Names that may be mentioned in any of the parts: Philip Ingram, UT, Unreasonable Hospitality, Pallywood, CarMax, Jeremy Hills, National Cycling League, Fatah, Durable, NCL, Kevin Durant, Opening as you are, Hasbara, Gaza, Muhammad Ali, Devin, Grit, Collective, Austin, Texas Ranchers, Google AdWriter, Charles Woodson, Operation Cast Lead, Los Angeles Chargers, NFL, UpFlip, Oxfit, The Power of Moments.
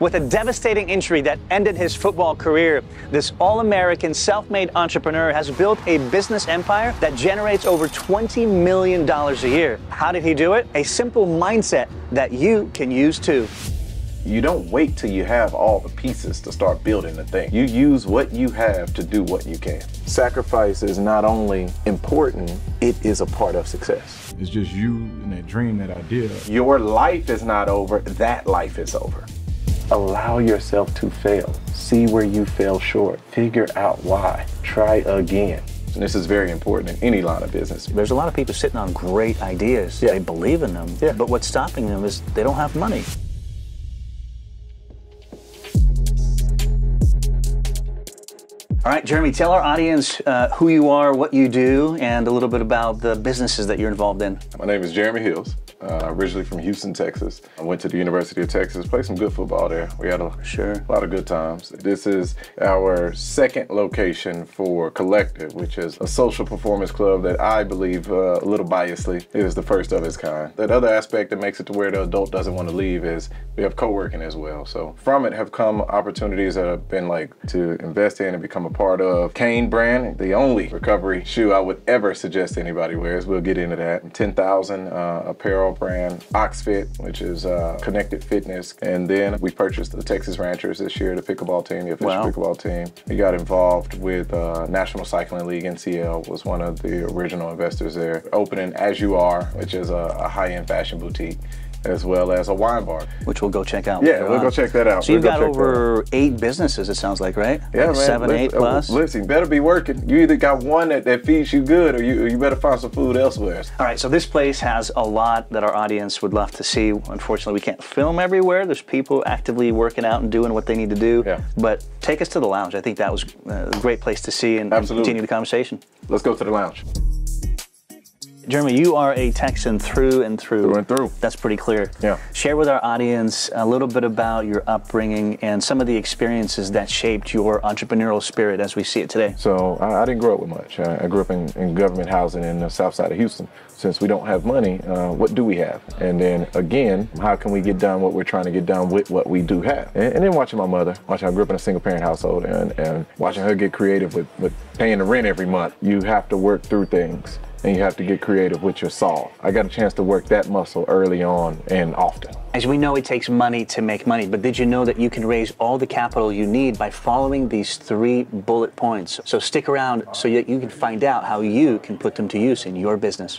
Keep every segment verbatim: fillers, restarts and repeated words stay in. With a devastating injury that ended his football career, this all-American self-made entrepreneur has built a business empire that generates over twenty million dollars a year. How did he do it? A simple mindset that you can use too. You don't wait till you have all the pieces to start building the thing. You use what you have to do what you can. Sacrifice is not only important, it is a part of success. It's just you and that dream, that idea. Your life is not over, that life is over. Allow yourself to fail. See where you fell short. Figure out why. Try again. And this is very important in any line of business. There's a lot of people sitting on great ideas. Yeah. They believe in them, yeah. But what's stopping them is they don't have money. All right, Jeremy, tell our audience uh, who you are, what you do, and a little bit about the businesses that you're involved in. My name is Jeremy Hills, uh, originally from Houston, Texas. I went to the University of Texas, played some good football there. We had a, sure. a lot of good times. This is our second location for Collective, which is a social performance club that I believe, uh, a little biasly, is the first of its kind. That other aspect that makes it to where the adult doesn't want to leave is we have co-working as well. So from it have come opportunities that have been like to invest in and become a part of Kane brand, the only recovery shoe I would ever suggest anybody wears. We'll get into that. ten thousand uh, apparel brand, Oxfit, which is uh, connected fitness. And then we purchased the Texas Ranchers this year, the pickleball team, the official wow. pickleball team. We got involved with uh, National Cycling League, N C L was one of the original investors there. Opening As You Are, which is a, a high-end fashion boutique, as well as a wine bar. Which we'll go check out. Yeah, we'll on. go check that out. So we'll you've got over eight businesses, it sounds like, right? Yeah, like man. Seven, listen, eight plus? Listen, you better be working. You either got one that, that feeds you good or you, you better find some food elsewhere. All right, so this place has a lot that our audience would love to see. Unfortunately, we can't film everywhere. There's people actively working out and doing what they need to do. Yeah. But take us to the lounge. I think that was a great place to see and, and continue the conversation. Let's go to the lounge. Jeremy, you are a Texan through and through. Through and through. That's pretty clear. Yeah. Share with our audience a little bit about your upbringing and some of the experiences that shaped your entrepreneurial spirit as we see it today. So I, I didn't grow up with much. I, I grew up in, in government housing in the south side of Houston. Since we don't have money, uh, what do we have? And then again, how can we get done what we're trying to get done with what we do have? And, and then watching my mother, watching I grew up in a single parent household and, and watching her get creative with, with paying the rent every month. You have to work through things. And you have to get creative with your solve. I got a chance to work that muscle early on and often. As we know, it takes money to make money, but did you know that you can raise all the capital you need by following these three bullet points? So stick around so that you can find out how you can put them to use in your business.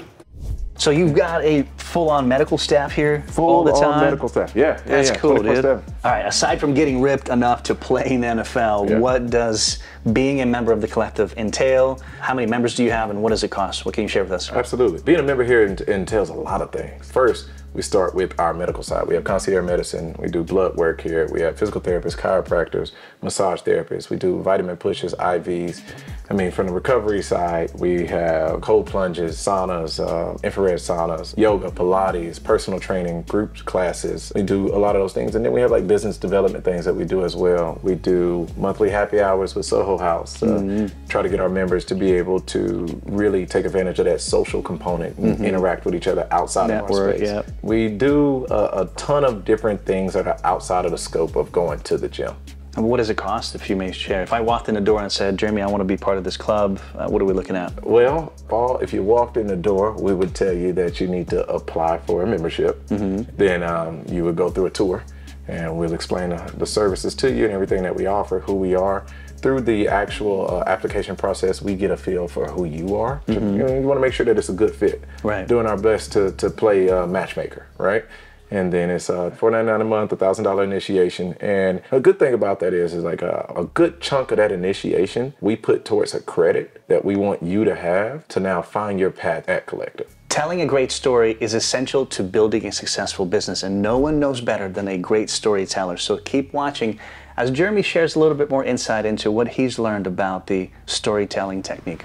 So you've got a full-on medical staff here full all the time? medical staff, yeah. yeah That's yeah, cool, dude. Staff. All right, aside from getting ripped enough to play in the N F L, yeah. what does being a member of the Collective entail? How many members do you have and what does it cost? What can you share with us? Absolutely. Being a member here entails a lot of things. First, we start with our medical side. We have concierge medicine, we do blood work here, we have physical therapists, chiropractors, massage therapists, we do vitamin pushes, I Vs. I mean, from the recovery side, we have cold plunges, saunas, uh, infrared saunas, yoga, Pilates, personal training, group classes. We do a lot of those things. And then we have like business development things that we do as well. We do monthly happy hours with Soho House, uh, mm-hmm. try to get our members to be able to really take advantage of that social component, mm-hmm. interact with each other outside Network, of our space. Yeah. We do a, a ton of different things that are outside of the scope of going to the gym. And what does it cost, if you may share? If I walked in the door and said, Jeremy, I want to be part of this club, uh, what are we looking at? Well, Paul, if you walked in the door, we would tell you that you need to apply for a membership. Mm-hmm. Then um, you would go through a tour and we'll explain the, the services to you and everything that we offer, who we are. Through the actual uh, application process, we get a feel for who you are. Mm-hmm. You, you want to make sure that it's a good fit. Right. Doing our best to, to play uh, matchmaker, right? And then it's uh, four ninety-nine a month, one thousand dollar initiation. And a good thing about that is, is like a, a good chunk of that initiation, we put towards a credit that we want you to have to now find your path at Collective. Telling a great story is essential to building a successful business, and no one knows better than a great storyteller. So keep watching as Jeremy shares a little bit more insight into what he's learned about the storytelling technique.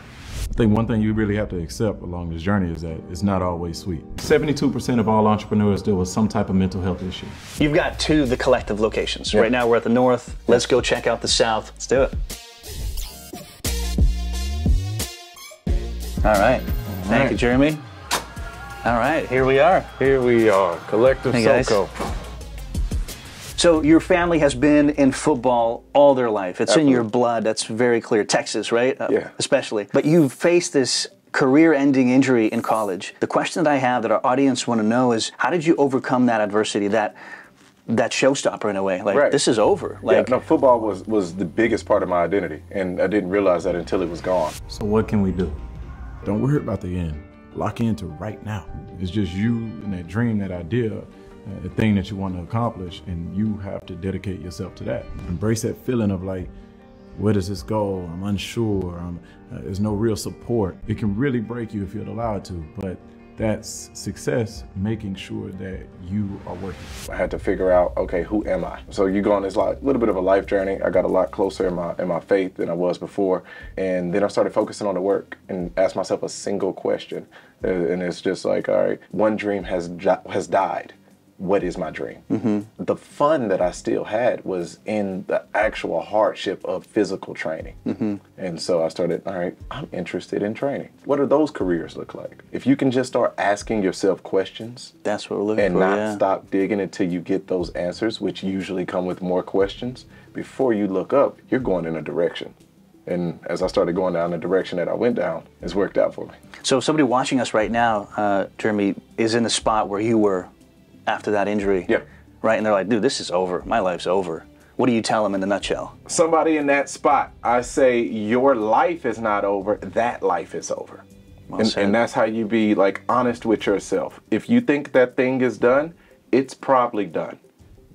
I think one thing you really have to accept along this journey is that it's not always sweet. seventy-two percent of all entrepreneurs deal with some type of mental health issue. You've got two of the Collective locations. Yep. Right now we're at the north. Let's go check out the south. Let's do it. All right. All right. Thank you, Jeremy. All right, here we are. Here we are, Collective hey, SoCo. Guys. So your family has been in football all their life. It's Absolutely. in your blood. That's very clear. Texas, right? Uh, yeah. Especially. But you've faced this career-ending injury in college. The question that I have that our audience want to know is, how did you overcome that adversity, that that showstopper in a way? Like, right. this is over. Like, yeah, no, football was, was the biggest part of my identity, and I didn't realize that until it was gone. So what can we do? Don't worry about the end. Lock into right now. It's just you and that dream, that idea, the thing that you want to accomplish, and you have to dedicate yourself to that. Embrace that feeling of like, where does this go? I'm unsure, I'm, uh, there's no real support. It can really break you if you're allowed to, but that's success, making sure that you are working. I had to figure out, okay, who am I? So you go on this like, little bit of a life journey. I got a lot closer in my, in my faith than I was before. And then I started focusing on the work and asked myself a single question. And it's just like, all right, one dream has, has died. What is my dream? Mm-hmm. The fun that I still had was in the actual hardship of physical training. Mm-hmm. And so I started, all right, I'm interested in training. What do those careers look like? If you can just start asking yourself questions. That's what we're looking and for, not yeah. stop digging until you get those answers, which usually come with more questions. Before you look up, you're going in a direction. And as I started going down the direction that I went down, it's worked out for me. So if somebody watching us right now, uh, Jeremy, is in the spot where you were after that injury, yeah. right? And they're like, dude, this is over. My life's over. What do you tell them in the nutshell? Somebody in that spot, I say, your life is not over. That life is over. Well and, and that's how you be like honest with yourself. If you think that thing is done, it's probably done.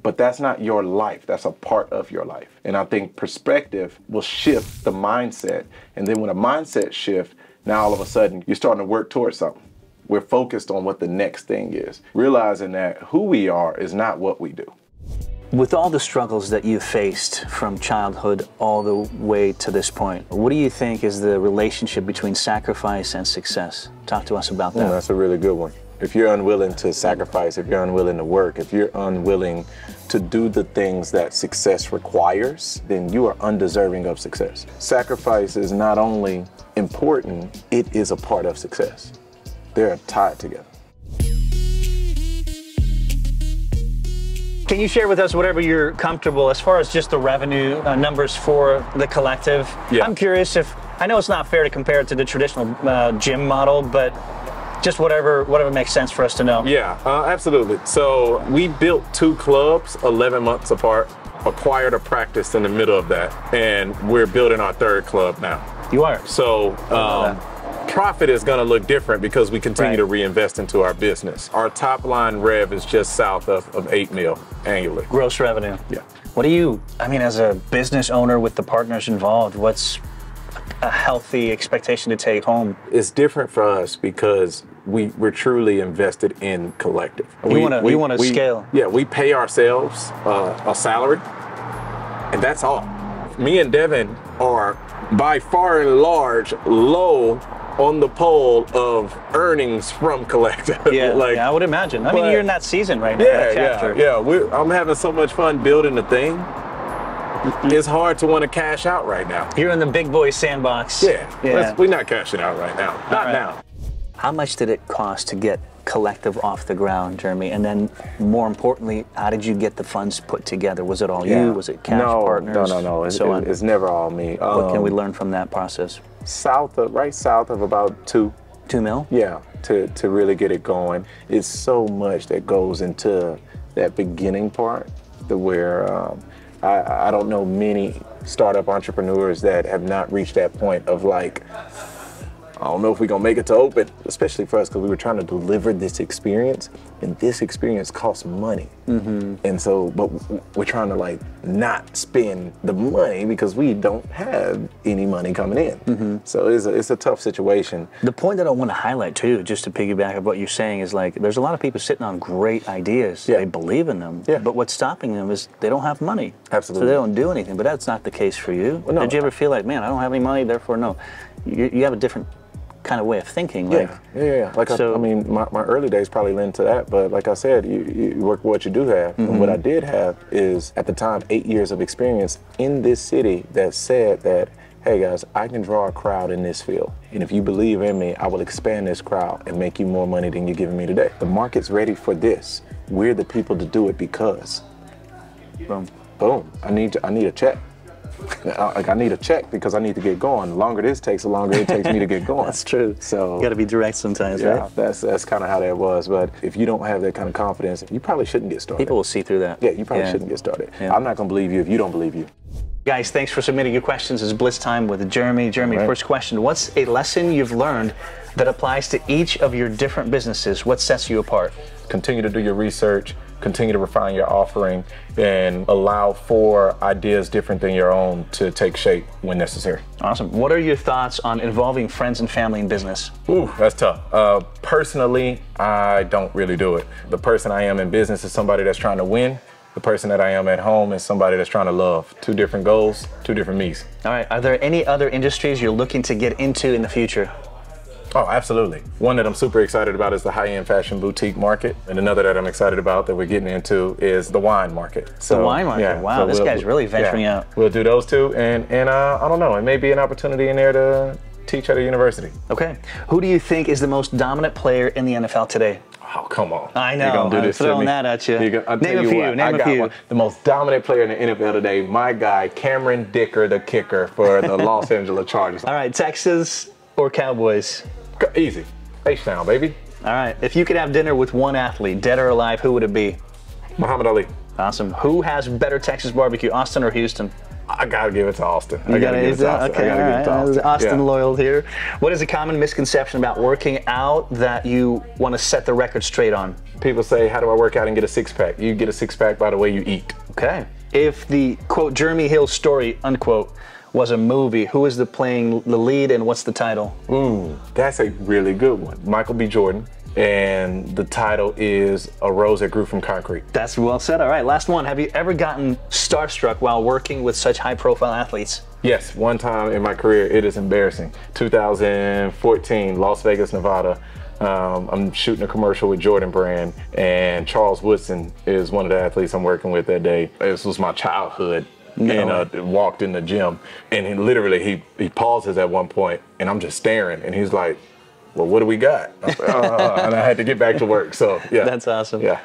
But that's not your life. That's a part of your life. And I think perspective will shift the mindset. And then when a mindset shift, now all of a sudden you're starting to work towards something. We're focused on what the next thing is, realizing that who we are is not what we do. With all the struggles that you've faced from childhood all the way to this point, what do you think is the relationship between sacrifice and success? Talk to us about that. Oh, that's a really good one. If you're unwilling to sacrifice, if you're unwilling to work, if you're unwilling to do the things that success requires, then you are undeserving of success. Sacrifice is not only important, it is a part of success. They're tied together. Can you share with us whatever you're comfortable as far as just the revenue uh, numbers for the collective? Yeah. I'm curious if, I know it's not fair to compare it to the traditional uh, gym model, but just whatever whatever makes sense for us to know. Yeah, uh, absolutely. So we built two clubs eleven months apart, acquired a practice in the middle of that, and we're building our third club now. You are? So, um, profit is going to look different because we continue right. to reinvest into our business. Our top line rev is just south of, of eight mil annually. Gross revenue. Yeah. What do you, I mean, as a business owner with the partners involved, what's a healthy expectation to take home? It's different for us because we, we're truly invested in collective. We want to we, we, we, scale. Yeah, we pay ourselves uh, a salary and that's all. Me and Devin are by far and large low on the pole of earnings from collective. Yeah, like, yeah I would imagine. I but, mean, you're in that season right now. Yeah, yeah, yeah. We're, I'm having so much fun building the thing. It's hard to want to cash out right now. You're in the big boy sandbox. Yeah, yeah. We're not cashing out right now. Not right. now. How much did it cost to get collective off the ground, Jeremy? And then more importantly, how did you get the funds put together? Was it all yeah. you? Was it cash no, partners? No, no, no. It's, so it, it's never all me. Um, what can we learn from that process? South of, right south of about two. Two mil? Yeah, to, to really get it going. It's so much that goes into that beginning part to where um, I, I don't know many startup entrepreneurs that have not reached that point of like, I don't know if we're gonna make it to open, especially for us because we were trying to deliver this experience and this experience costs money. Mm-hmm. And so, but we're trying to like not spend the money because we don't have any money coming in. Mm-hmm. So it's a, it's a tough situation. The point that I want to highlight too, just to piggyback of what you're saying is like, there's a lot of people sitting on great ideas. Yeah. They believe in them, yeah. but what's stopping them is they don't have money. Absolutely. So they don't do anything, but that's not the case for you. Well, no. Did you ever feel like, man, I don't have any money, therefore no. You, you have a different kind of way of thinking. Like, yeah, yeah, yeah. Like so, I, I mean, my, my early days probably lend to that, but like I said, you, you work what you do have. Mm-hmm. And what I did have is, at the time, eight years of experience in this city that said that, hey guys, I can draw a crowd in this field. And if you believe in me, I will expand this crowd and make you more money than you're giving me today. The market's ready for this. We're the people to do it because. boom, boom. I need I need a check. Like I need a check because I need to get going. The longer this takes, the longer it takes me to get going. That's true. So you got to be direct sometimes, yeah, right? That's that's kind of how that was. But if you don't have that kind of confidence, you probably shouldn't get started. People will see through that. Yeah, you probably yeah. shouldn't get started. Yeah. I'm not gonna believe you if you don't believe you. Guys, thanks for submitting your questions. It's Blitz Time with Jeremy. Jeremy, right. First question: what's a lesson you've learned that applies to each of your different businesses? What sets you apart? Continue to do your research. Continue to refine your offering and allow for ideas different than your own to take shape when necessary. Awesome. What are your thoughts on involving friends and family in business? Ooh, that's tough. Uh, personally, I don't really do it. The person I am in business is somebody that's trying to win. The person that I am at home is somebody that's trying to love. Two different goals, two different me's. All right, are there any other industries you're looking to get into in the future? Oh, absolutely. One that I'm super excited about is the high-end fashion boutique market. And another that I'm excited about that we're getting into is the wine market. So, the wine market, yeah, wow, so this we'll, guy's really venturing yeah, out. We'll do those two, and, and uh, I don't know, it may be an opportunity in there to teach at a university. Okay, who do you think is the most dominant player in the N F L today? Oh, come on. I know, You're gonna do I'm this throwing to me. that at you. Gonna, I'll name tell a you few, what, name I got a few. One. The most dominant player in the N F L today, my guy, Cameron Dicker, the kicker for the Los Angeles Chargers. All right, Texas or Cowboys? Easy. H-Town, baby. All right. If you could have dinner with one athlete, dead or alive, who would it be? Muhammad Ali. Awesome. Who has better Texas barbecue, Austin or Houston? I gotta give it to Austin. You I gotta, gotta give it to Austin. Okay, I gotta right. give it to Austin. Austin yeah. loyal here. What is a common misconception about working out that you want to set the record straight on? People say, how do I work out and get a six-pack? You get a six-pack by the way you eat. Okay. If the, quote, Jeremy Hills story, unquote, was a movie, who is the playing the lead and what's the title? Ooh, that's a really good one. Michael B. Jordan, and the title is A Rose That Grew From Concrete. That's well said. All right, last one. Have you ever gotten starstruck while working with such high profile athletes? Yes, one time in my career, it is embarrassing. two thousand fourteen, Las Vegas, Nevada. Um, I'm shooting a commercial with Jordan Brand, and Charles Woodson is one of the athletes I'm working with that day. This was my childhood. No. And uh, walked in the gym, and he literally he he pauses at one point, and I'm just staring, and he's like, "Well, what do we got?" I was like, oh, and I had to get back to work. So yeah, that's awesome. Yeah,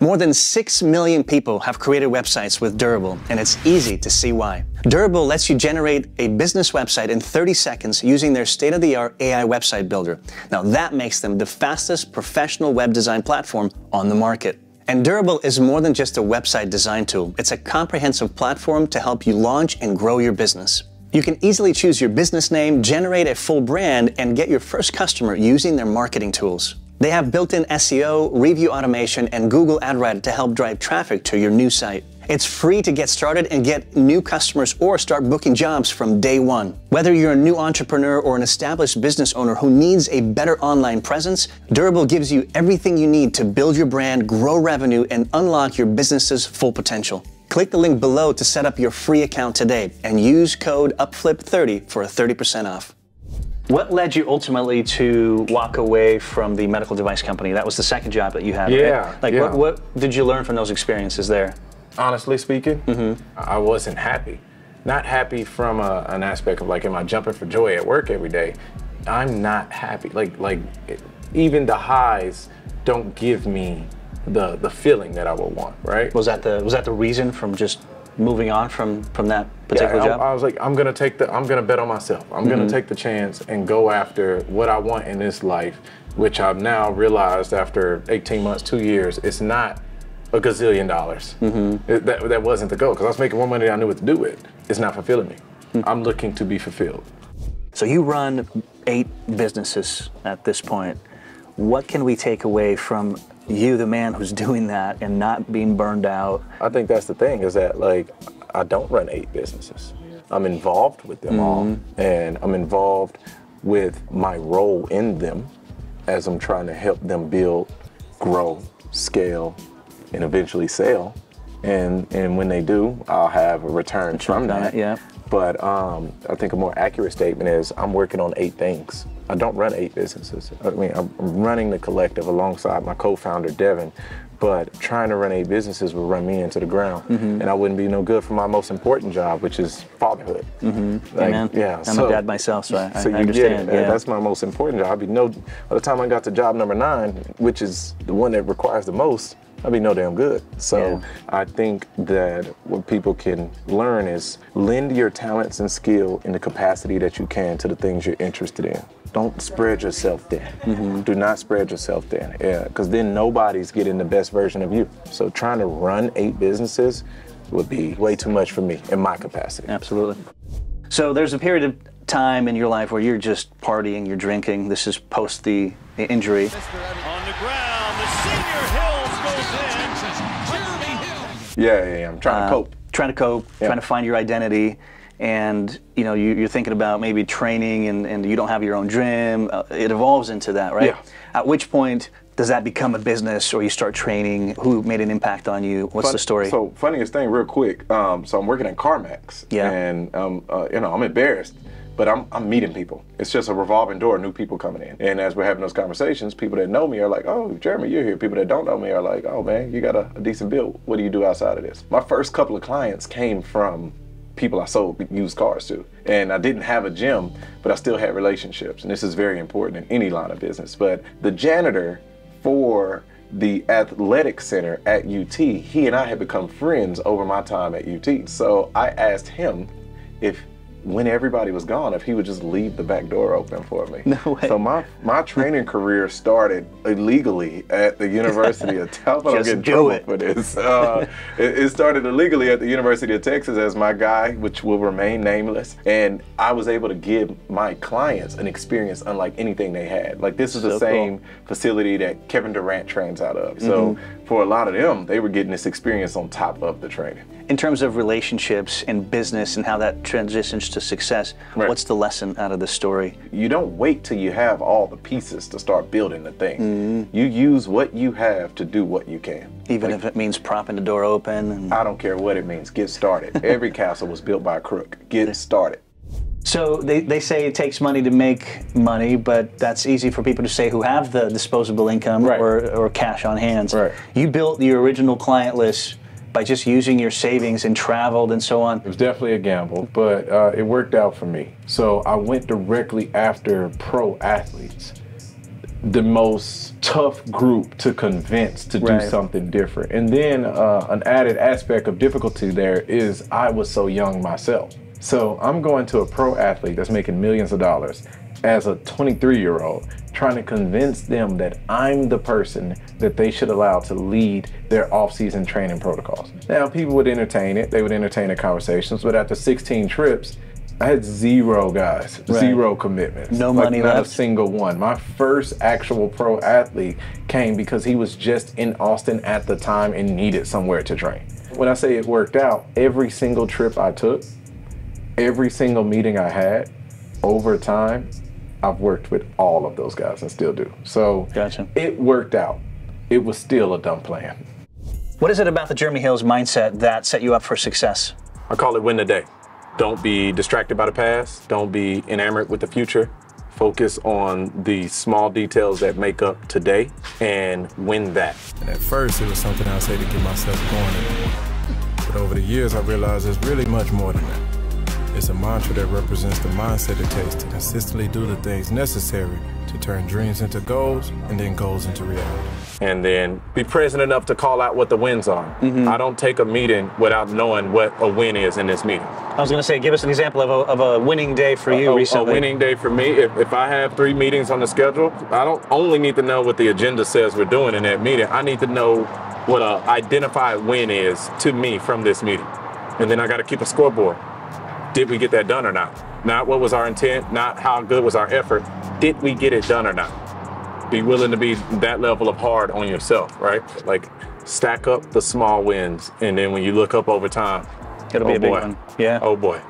more than six million people have created websites with Durable, and it's easy to see why. Durable lets you generate a business website in thirty seconds using their state-of-the-art A I website builder. Now that makes them the fastest professional web design platform on the market. And Durable is more than just a website design tool. It's a comprehensive platform to help you launch and grow your business. You can easily choose your business name, generate a full brand, and get your first customer using their marketing tools. They have built-in S E O, review automation, and Google AdWriter to help drive traffic to your new site. It's free to get started and get new customers or start booking jobs from day one. Whether you're a new entrepreneur or an established business owner who needs a better online presence, Durable gives you everything you need to build your brand, grow revenue, and unlock your business's full potential. Click the link below to set up your free account today and use code UPFLIP thirty for a thirty percent off. What led you ultimately to walk away from the medical device company? That was the second job that you had, yeah, right? Like, yeah. what, what did you learn from those experiences there? Honestly speaking, mm-hmm. I wasn't happy. Not happy from a, an aspect of like, am I jumping for joy at work every day? I'm not happy. Like, like it, even the highs don't give me the the feeling that I would want. Right? Was that the was that the reason from just moving on from from that particular yeah, I, job? I was like, I'm gonna take the I'm gonna bet on myself. I'm mm-hmm. gonna take the chance and go after what I want in this life, which I've now realized after eighteen months, two years, it's not a gazillion dollars. Mm-hmm. it, that, that wasn't the goal, because I was making more money than I knew what to do with. It's not fulfilling me. Mm-hmm. I'm looking to be fulfilled. So you run eight businesses at this point. What can we take away from you, the man who's doing that and not being burned out? I think that's the thing, is that like, I don't run eight businesses. I'm involved with them mm-hmm. all, and I'm involved with my role in them as I'm trying to help them build, grow, scale, and eventually sell, and and when they do, I'll have a return from that. Yeah. But um, I think a more accurate statement is I'm working on eight things. I don't run eight businesses. I mean, I'm running the collective alongside my co-founder Devin, but trying to run eight businesses would run me into the ground, mm-hmm. and I wouldn't be no good for my most important job, which is fatherhood. Mm-hmm. Like, Amen. Yeah, I'm so, a dad myself, so I, so I understand. Yeah. That's my most important job. I'd be no. By the time I got to job number nine, which is the one that requires the most. I'd be no damn good. So yeah. I think that what people can learn is lend your talents and skill in the capacity that you can to the things you're interested in. Don't spread yourself thin. Mm-hmm. Do not spread yourself thin. Yeah, because then nobody's getting the best version of you. So trying to run eight businesses would be way too much for me in my capacity. Absolutely. So there's a period of time in your life where you're just partying, you're drinking. This is post the, the injury. On the ground, the senior Hills goes in. Jeremy Hills. Yeah, yeah, yeah. I'm trying uh, to cope. Trying to cope, yeah. Trying to find your identity. And you know, you, you're thinking about maybe training and, and you don't have your own gym. Uh, it evolves into that, right? Yeah. At which point does that become a business or you start training? Who made an impact on you? What's Fun, the story? So funniest thing real quick. Um, so I'm working at CarMax yeah. and um, uh, you know, I'm embarrassed, but I'm, I'm meeting people. It's just a revolving door, new people coming in. And as we're having those conversations, people that know me are like, oh, Jeremy, you're here. People that don't know me are like, oh man, you got a, a decent build. What do you do outside of this? My first couple of clients came from people I sold used cars to. And I didn't have a gym, but I still had relationships. And this is very important in any line of business. But the janitor for the athletic center at U T, he and I had become friends over my time at U T. So I asked him if, when everybody was gone, if he would just leave the back door open for me. No way. So my, my training career started illegally at the University of Texas. I was about to get in trouble for this. Uh, it, it started illegally at the University of Texas as my guy, which will remain nameless. And I was able to give my clients an experience unlike anything they had. Like this is so the same cool. facility that Kevin Durant trains out of. Mm-hmm. So for a lot of them, they were getting this experience on top of the training. In terms of relationships and business and how that transitions to success, right. What's the lesson out of this story? You don't wait till you have all the pieces to start building the thing. Mm-hmm. You use what you have to do what you can. Even like, if it means propping the door open? And... I don't care what it means. Get started. Every castle was built by a crook. Get started. So they, they say it takes money to make money, but that's easy for people to say who have the disposable income right. or, or cash on hands. Right. You built your original client list by just using your savings and traveled and so on. It was definitely a gamble, but uh, it worked out for me. So I went directly after pro athletes, the most tough group to convince to do right. something different. And then uh, an added aspect of difficulty there is I was so young myself. So I'm going to a pro athlete that's making millions of dollars as a twenty-three year old, trying to convince them that I'm the person that they should allow to lead their off-season training protocols. Now, people would entertain it, they would entertain the conversations, but after sixteen trips, I had zero guys, right. zero commitments. No like money left? Not a single one. My first actual pro athlete came because he was just in Austin at the time and needed somewhere to train. When I say it worked out, every single trip I took, every single meeting I had, over time, I've worked with all of those guys and still do. So gotcha. It worked out. It was still a dumb plan. What is it about the Jeremy Hills mindset that set you up for success? I call it win the day. Don't be distracted by the past. Don't be enamored with the future. Focus on the small details that make up today and win that. And at first it was something I say to get myself going. But over the years I realized it's really much more than that. It's a mantra that represents the mindset it takes to consistently do the things necessary to turn dreams into goals and then goals into reality. And then be present enough to call out what the wins are. Mm-hmm. I don't take a meeting without knowing what a win is in this meeting. I was going to say, give us an example of a, of a winning day for you a, recently. A winning day for me, if, if I have three meetings on the schedule, I don't only need to know what the agenda says we're doing in that meeting. I need to know what an identified win is to me from this meeting. And then I got to keep a scoreboard. Did we get that done or not? Not what was our intent, not how good was our effort. Did we get it done or not? Be willing to be that level of hard on yourself, right? Like stack up the small wins. And then when you look up over time, it'll be a big one. Yeah. Oh boy.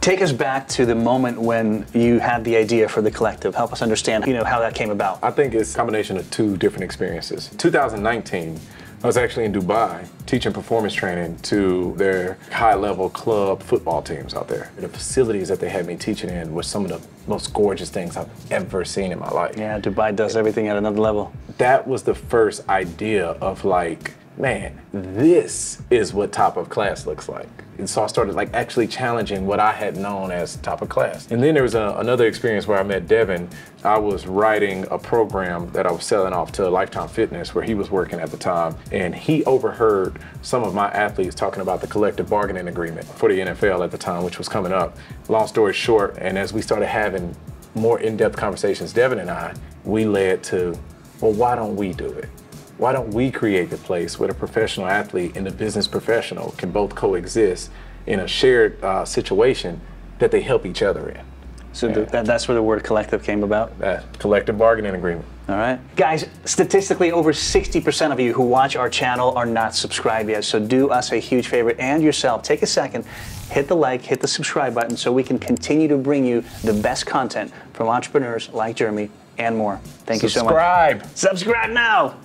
Take us back to the moment when you had the idea for the Collective. Help us understand, you know, how that came about. I think it's a combination of two different experiences. two thousand nineteen, I was actually in Dubai teaching performance training to their high-level club football teams out there. The facilities that they had me teaching in were some of the most gorgeous things I've ever seen in my life. Yeah, Dubai does everything at another level. That was the first idea of like, man, this is what top of class looks like. And so I started like actually challenging what I had known as top of class. And then there was a, another experience where I met Devin. I was writing a program that I was selling off to Lifetime Fitness where he was working at the time. And he overheard some of my athletes talking about the collective bargaining agreement for the N F L at the time, which was coming up. Long story short, and as we started having more in-depth conversations, Devin and I, we led to, well, why don't we do it? Why don't we create the place where the professional athlete and the business professional can both coexist in a shared uh, situation that they help each other in? So the, that, that's where the word collective came about? Uh, collective bargaining agreement. All right. Guys, statistically, over sixty percent of you who watch our channel are not subscribed yet. So do us a huge favor and yourself. Take a second, hit the like, hit the subscribe button so we can continue to bring you the best content from entrepreneurs like Jeremy and more. Thank you so much. Subscribe. Subscribe now.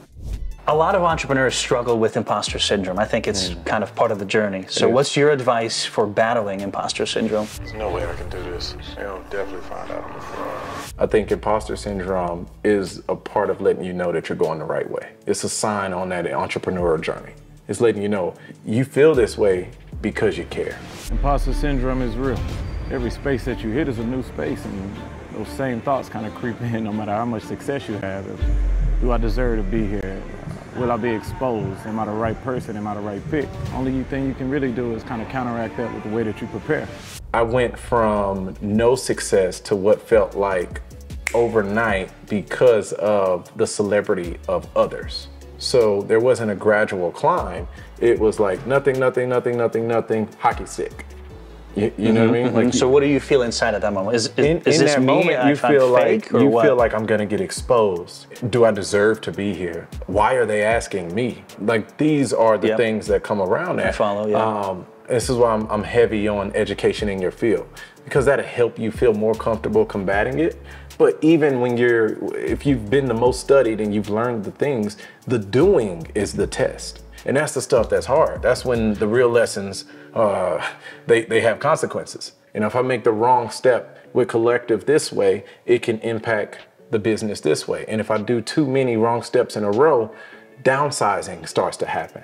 A lot of entrepreneurs struggle with imposter syndrome. I think it's mm. kind of part of the journey. So what's your advice for battling imposter syndrome? There's no way I can do this. I'll definitely find out I'm a fraud. I think imposter syndrome is a part of letting you know that you're going the right way. It's a sign on that entrepreneurial journey. It's letting you know you feel this way because you care. Imposter syndrome is real. Every space that you hit is a new space, and those same thoughts kind of creep in no matter how much success you have. Do I deserve to be here? Will I be exposed? Am I the right person? Am I the right fit? Only thing you can really do is kind of counteract that with the way that you prepare. I went from no success to what felt like overnight because of the celebrity of others. So there wasn't a gradual climb. It was like nothing, nothing, nothing, nothing, nothing, hockey stick. You, you know mm-hmm, what I mean? Like, mm-hmm. So what do you feel inside at that moment? Is, is, in, is in this that me moment, you feel like you what? feel like I'm gonna get exposed. Do I deserve to be here? Why are they asking me? Like these are the yep. things that come around that. I follow. Yeah. Um, this is why I'm, I'm heavy on education in your field, because that'll help you feel more comfortable combating it. But even when you're, if you've been the most studied and you've learned the things, the doing is the test. And that's the stuff that's hard. That's when the real lessons, uh, they, they have consequences. And if I make the wrong step with collective this way, it can impact the business this way. And if I do too many wrong steps in a row, downsizing starts to happen.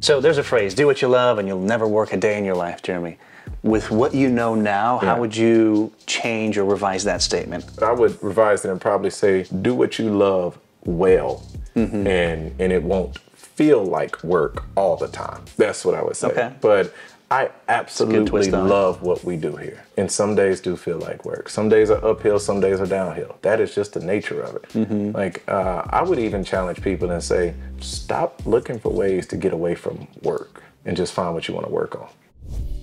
So there's a phrase, do what you love and you'll never work a day in your life, Jeremy. With what you know now, yeah. how would you change or revise that statement? I would revise it and probably say, do what you love well, mm-hmm. and, and it won't feel like work all the time. That's what I would say. Okay. But I absolutely love what we do here. And some days do feel like work. Some days are uphill, some days are downhill. That is just the nature of it. Mm-hmm. Like, uh, I would even challenge people and say, stop looking for ways to get away from work and just find what you want to work on.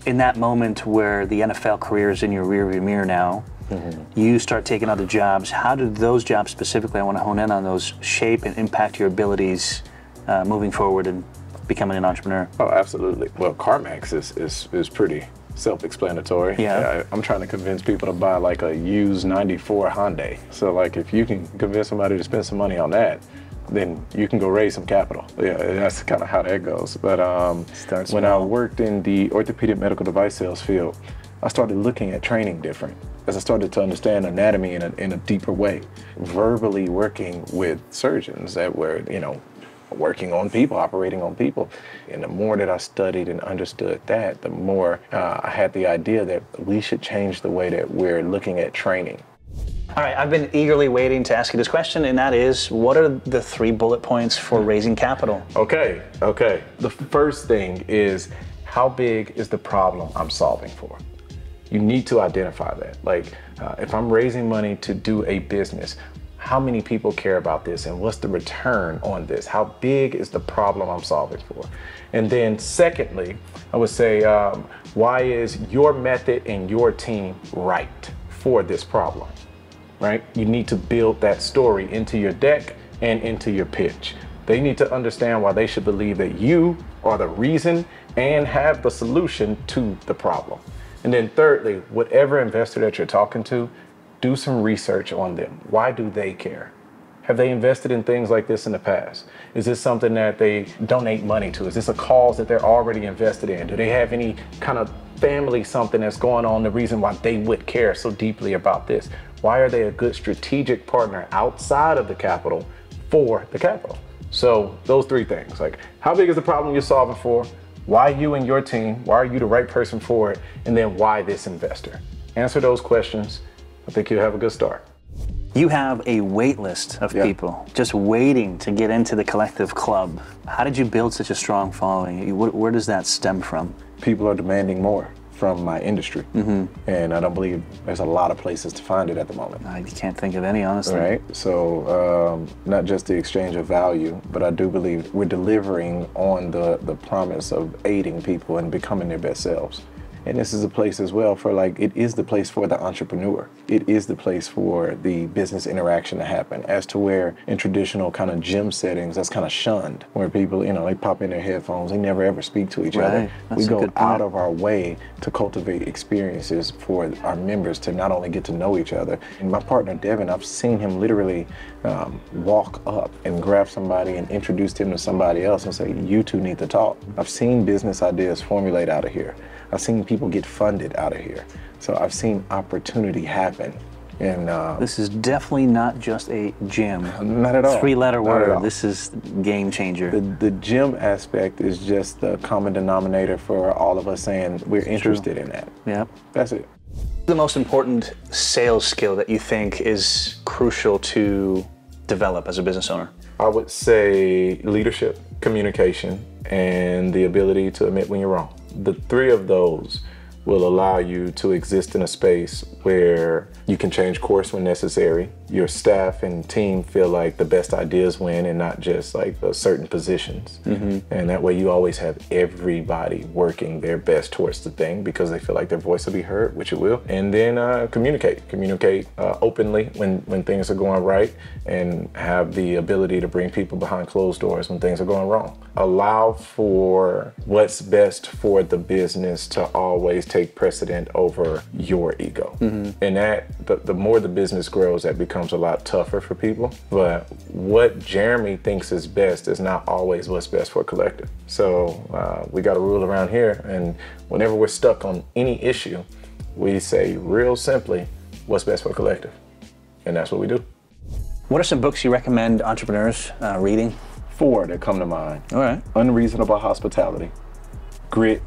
In that moment where the N F L career is in your rearview mirror now, mm-hmm. you start taking other jobs. How do those jobs specifically, I want to hone in on those, shape and impact your abilities Uh, moving forward and becoming an entrepreneur? Oh, absolutely. Well, CarMax is, is, is pretty self-explanatory. Yeah. I, I'm trying to convince people to buy like a used ninety-four Hyundai. So like if you can convince somebody to spend some money on that, then you can go raise some capital. Yeah, that's kind of how that goes. But um, when I worked in the orthopedic medical device sales field, I started looking at training different. As I started to understand anatomy in a, in a deeper way, verbally working with surgeons that were, you know, working on people, operating on people. And the more that I studied and understood that, the more uh, I had the idea that we should change the way that we're looking at training. All right, I've been eagerly waiting to ask you this question, and that is, what are the three bullet points for raising capital? Okay, okay. The first thing is, how big is the problem I'm solving for? You need to identify that. Like, uh, if I'm raising money to do a business, how many people care about this and what's the return on this? How big is the problem I'm solving for? And then secondly, I would say, um, why is your method and your team right for this problem, right? You need to build that story into your deck and into your pitch. They need to understand why they should believe that you are the reason and have the solution to the problem. And then thirdly, whatever investor that you're talking to, do some research on them. Why do they care? Have they invested in things like this in the past? Is this something that they donate money to? Is this a cause that they're already invested in? Do they have any kind of family something that's going on, the reason why they would care so deeply about this? Why are they a good strategic partner outside of the capital for the capital? So those three things, like how big is the problem you're solving for? Why you and your team? Why are you the right person for it? And then why this investor? Answer those questions. I think you'll have a good start. You have a wait list of yeah. people just waiting to get into the Collective Club. How did you build such a strong following? Where does that stem from? People are demanding more from my industry. Mm-hmm. And I don't believe there's a lot of places to find it at the moment. I can't think of any, honestly. Right, so um, not just the exchange of value, but I do believe we're delivering on the, the promise of aiding people and becoming their best selves. And this is a place as well for like, it is the place for the entrepreneur. It is the place for the business interaction to happen, as to where in traditional kind of gym settings, that's kind of shunned, where people, you know, they pop in their headphones, they never ever speak to each right. other. That's we go out point. of our way to cultivate experiences for our members to not only get to know each other. And my partner, Devin, I've seen him literally um, walk up and grab somebody and introduce them to somebody else and say, you two need to talk. I've seen business ideas formulate out of here. I've seen people get funded out of here. So I've seen opportunity happen. And uh, this is definitely not just a gym. Not at all. Three-letter word. This is game changer. The, the gym aspect is just the common denominator for all of us saying we're interested in that. Yeah. That's it. The most important sales skill that you think is crucial to develop as a business owner? I would say leadership, communication, and the ability to admit when you're wrong. The three of those will allow you to exist in a space where you can change course when necessary. Your staff and team feel like the best ideas win and not just like the certain positions. Mm-hmm. And that way you always have everybody working their best towards the thing because they feel like their voice will be heard, which it will. And then uh, communicate, communicate uh, openly when, when things are going right, and have the ability to bring people behind closed doors when things are going wrong. Allow for what's best for the business to always take precedent over your ego. Mm-hmm. And that the, the more the business grows, that becomes a lot tougher for people. But what Jeremy thinks is best is not always what's best for a Collective. So uh, we got a rule around here, and whenever we're stuck on any issue, we say real simply, what's best for a Collective? And that's what we do. What are some books you recommend entrepreneurs uh, reading? Four that come to mind. All right. Unreasonable Hospitality, Grit,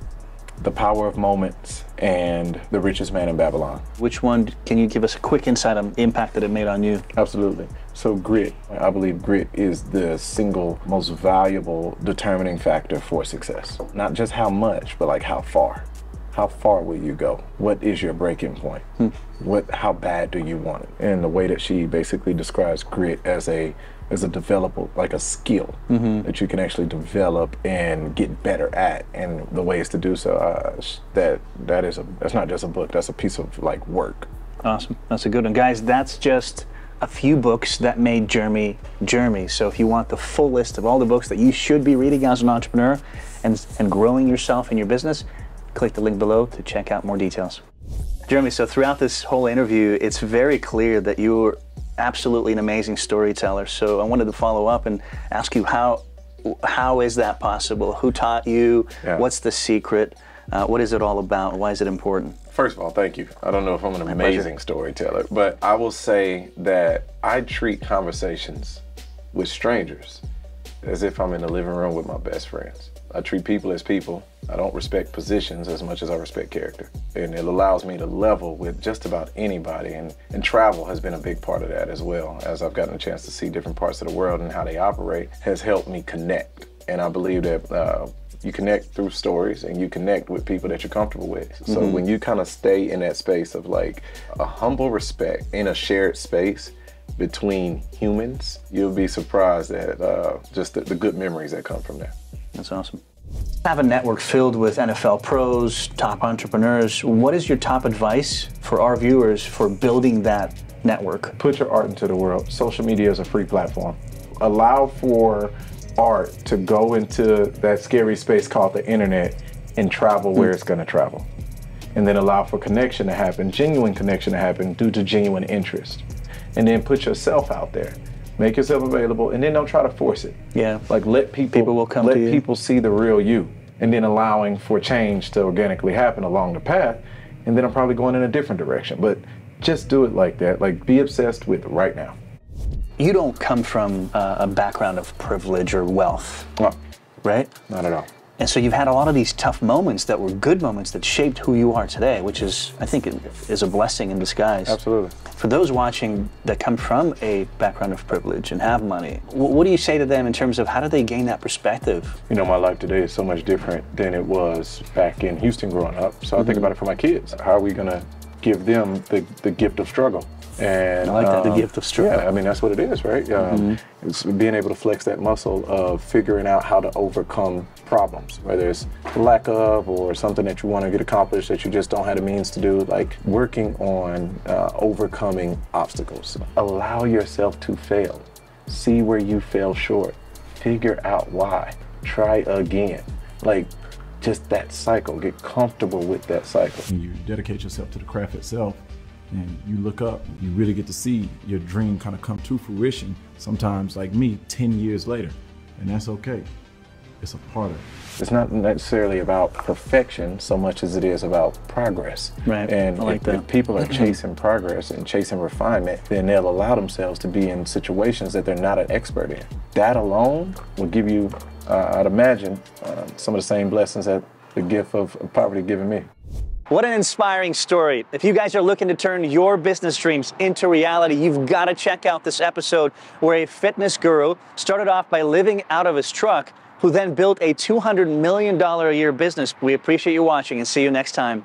The Power of Moments, and The Richest Man in Babylon. Which one can you give us a quick insight on the impact that it made on you? Absolutely. So grit, I believe grit is the single most valuable determining factor for success. Not just how much, but like how far. How far will you go? What is your breaking point? Hmm. What, how bad do you want it? And the way that she basically describes grit as a as a developable, like a skill mm-hmm. that you can actually develop and get better at, and the ways to do so. Uh, that that is a that's not just a book. That's a piece of like work. Awesome. That's a good one, guys. That's just a few books that made Jeremy Jeremy. So if you want the full list of all the books that you should be reading as an entrepreneur and and growing yourself in your business, click the link below to check out more details. Jeremy, so throughout this whole interview, it's very clear that you're absolutely an amazing storyteller. So I wanted to follow up and ask you, how how is that possible? Who taught you? Yeah. What's the secret? Uh, what is it all about? Why is it important? First of all, thank you. I don't know if I'm an amazing storyteller, but I will say that I treat conversations with strangers as if I'm in the living room with my best friends. I treat people as people. I don't respect positions as much as I respect character. And it allows me to level with just about anybody. And, and travel has been a big part of that as well. As I've gotten a chance to see different parts of the world and how they operate, has helped me connect. And I believe that uh, you connect through stories, and you connect with people that you're comfortable with. So mm-hmm. when you kind of stay in that space of like a humble respect in a shared space between humans, you'll be surprised at uh, just the, the good memories that come from that. That's awesome. I have a network filled with N F L pros, top entrepreneurs. What is your top advice for our viewers for building that network? Put your art into the world. Social media is a free platform. Allow for art to go into that scary space called the internet and travel where it's going to travel. And then allow for connection to happen, genuine connection to happen due to genuine interest. And then put yourself out there. Make yourself available, and then don't try to force it. Yeah. Like let people, people will come let to you. people see the real you, and then allowing for change to organically happen along the path. And then I'm probably going in a different direction, but just do it like that. Like be obsessed with right now. you don't come from uh, a background of privilege or wealth. No. Right? Not at all. And so you've had a lot of these tough moments that were good moments that shaped who you are today, which is, I think, is a blessing in disguise. Absolutely. For those watching that come from a background of privilege and have money, what do you say to them in terms of how do they gain that perspective? You know, my life today is so much different than it was back in Houston growing up. So mm-hmm. I think about it for my kids. How are we going to give them the, the gift of struggle? And I like that, um, the gift of struggle. Yeah, I mean, that's what it is, right? Um, mm-hmm. It's being able to flex that muscle of figuring out how to overcome problems, whether it's lack of or something that you want to get accomplished that you just don't have the means to do, like working on uh, overcoming obstacles. Allow yourself to fail. See where you fell short. Figure out why. Try again. Like, just that cycle. Get comfortable with that cycle. When you dedicate yourself to the craft itself, and you look up, you really get to see your dream kind of come to fruition, sometimes like me, ten years later, and that's okay. It's a part of it. It's not necessarily about perfection so much as it is about progress. Right. And I like if, that. if people are chasing progress and chasing refinement, then they'll allow themselves to be in situations that they're not an expert in. That alone will give you, uh, I'd imagine, uh, some of the same blessings that the gift of poverty given me. What an inspiring story. If you guys are looking to turn your business dreams into reality, you've got to check out this episode where a fitness guru started off by living out of his truck, who then built a two hundred million dollars a year business. We appreciate you watching and see you next time.